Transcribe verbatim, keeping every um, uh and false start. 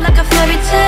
up like a fairy tale.